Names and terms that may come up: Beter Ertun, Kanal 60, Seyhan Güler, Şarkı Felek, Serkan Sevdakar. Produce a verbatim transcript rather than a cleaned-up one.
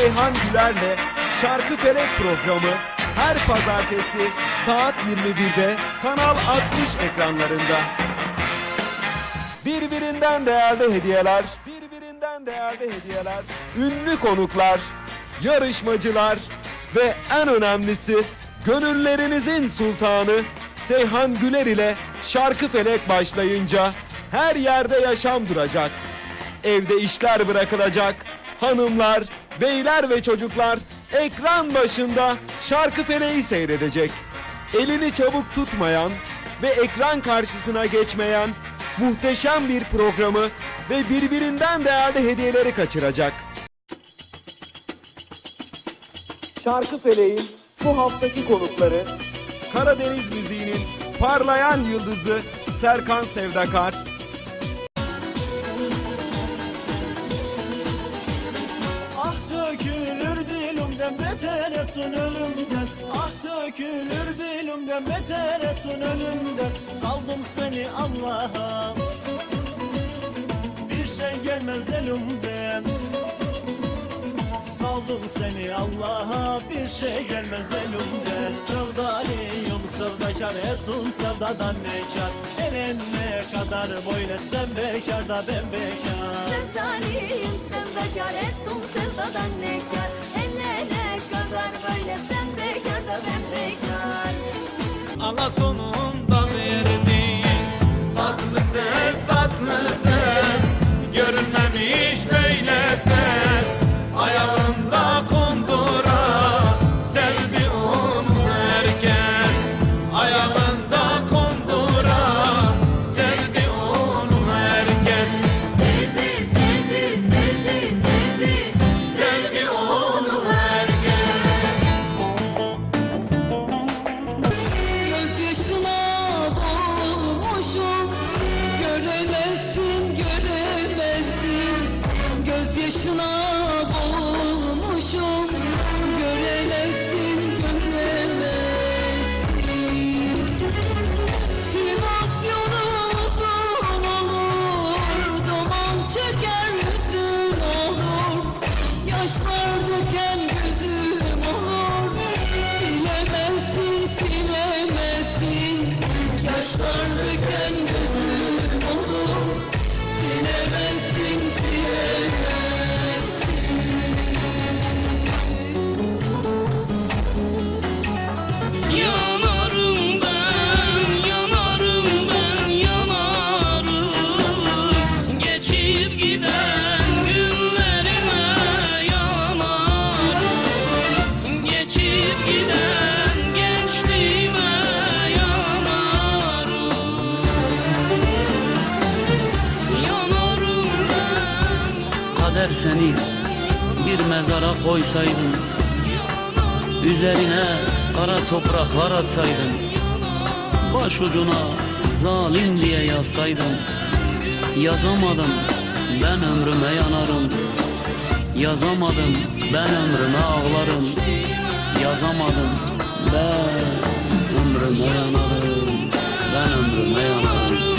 Seyhan Güler'le Şarkı Felek programı her pazartesi saat yirmi birde Kanal altmış ekranlarında. Birbirinden değerli hediyeler, birbirinden değerli hediyeler, ünlü konuklar, yarışmacılar ve en önemlisi gönüllerinizin sultanı Seyhan Güler ile Şarkı Felek başlayınca her yerde yaşam duracak. Evde işler bırakılacak. Hanımlar, beyler ve çocuklar ekran başında Şarkı Feleği seyredecek. Elini çabuk tutmayan ve ekran karşısına geçmeyen muhteşem bir programı ve birbirinden değerli hediyeleri kaçıracak. Şarkı Feleği'nin bu haftaki konukları Karadeniz müziğinin parlayan yıldızı Serkan Sevdakar, ah dökülür dilimden beter ertun ölümden, ah dökülür dilimden beter ertun ölümden, saldım seni Allah'a, bir şey gelmez elimden, saldım seni Allah'a, bir şey gelmez elimden. Sevdalıyım sevdakar, ertun sevdadan bekar, elen ne kadar böyle sen bekar da ben bekar. Sevdalıyım sevdakar, ertun sevdadan bekar, elen ne kadar böyle sen bekar da ben bekar. Ana sonundan verdiğin tatlı ses, tatlı ses, görünmemiş böyle ses. Ayağında kundura sevdi onu herkes, ayağında kundura sevdi onu herkes. Sevdi, sevdi, sevdi, sevdi, sevdi onu herkes. Göz yaşına boğulmuşum, göremezsin, göremezsin. Göz yaşına boğulmuşum, göremezsin, göremezsin. Sivasyonum uzun olur, duman çeker yüzün olur, yaşlar döken yüzüm olur, silemezsin, silemezsin, yaşlar döken yüzüm olur, silemezsin, silemezsin. Seni bir mezara koysaydın, üzerine kara topraklar atsaydın, başucuna zalim diye yazsaydın, yazamadım ben ömrüme yanarım, yazamadım ben ömrüme ağlarım, yazamadım ben ömrüme yanarım, ben ömrüme yanarım.